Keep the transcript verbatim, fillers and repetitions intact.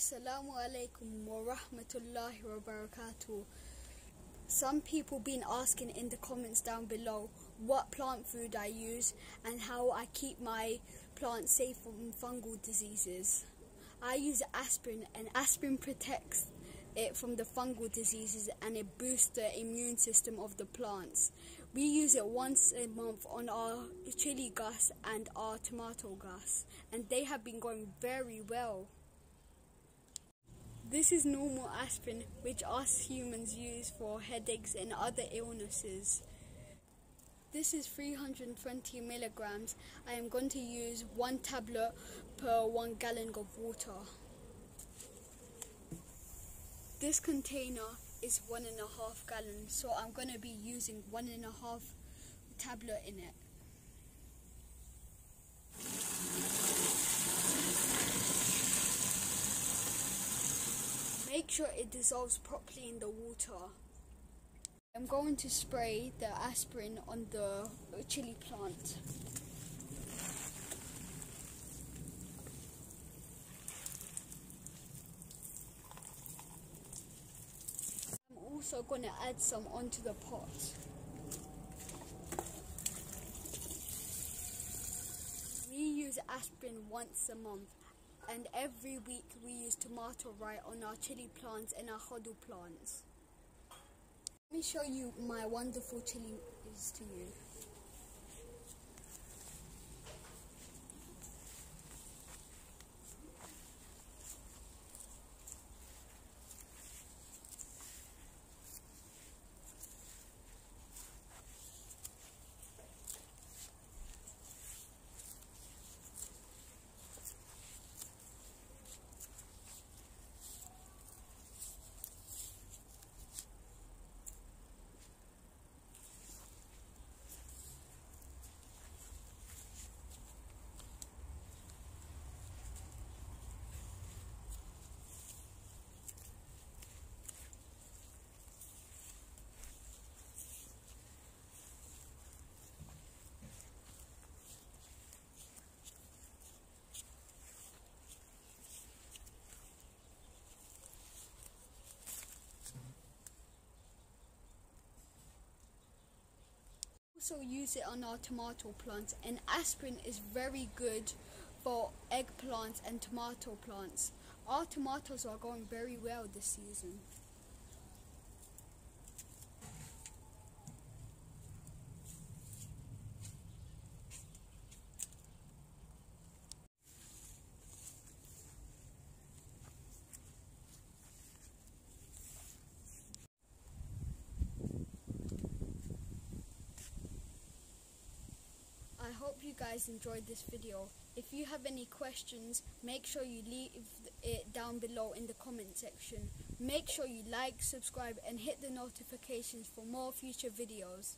Assalamualaikum warahmatullahi wabarakatuhu. Some people been asking in the comments down below what plant food I use and how I keep my plants safe from fungal diseases. I use aspirin, and aspirin protects it from the fungal diseases and it boosts the immune system of the plants. We use it once a month on our chili grass and our tomato grass, and they have been going very well. This is normal aspirin, which us humans use for headaches and other illnesses. This is three hundred twenty milligrams. I am going to use one tablet per one gallon of water. This container is one and a half gallon, so I'm going to be using one and a half tablet in it. Make sure it dissolves properly in the water. I'm going to spray the aspirin on the chili plant. I'm also going to add some onto the pot. We use aspirin once a month. And every week we use tomato rye on our chili plants and our hodu plants. Let me show you my wonderful chilies to you. Also use it on our tomato plants, and aspirin is very good for eggplants and tomato plants. Our tomatoes are going very well this season. I hope you guys enjoyed this video. If you have any questions, make sure you leave it down below in the comment section. Make sure you like, subscribe and hit the notifications for more future videos.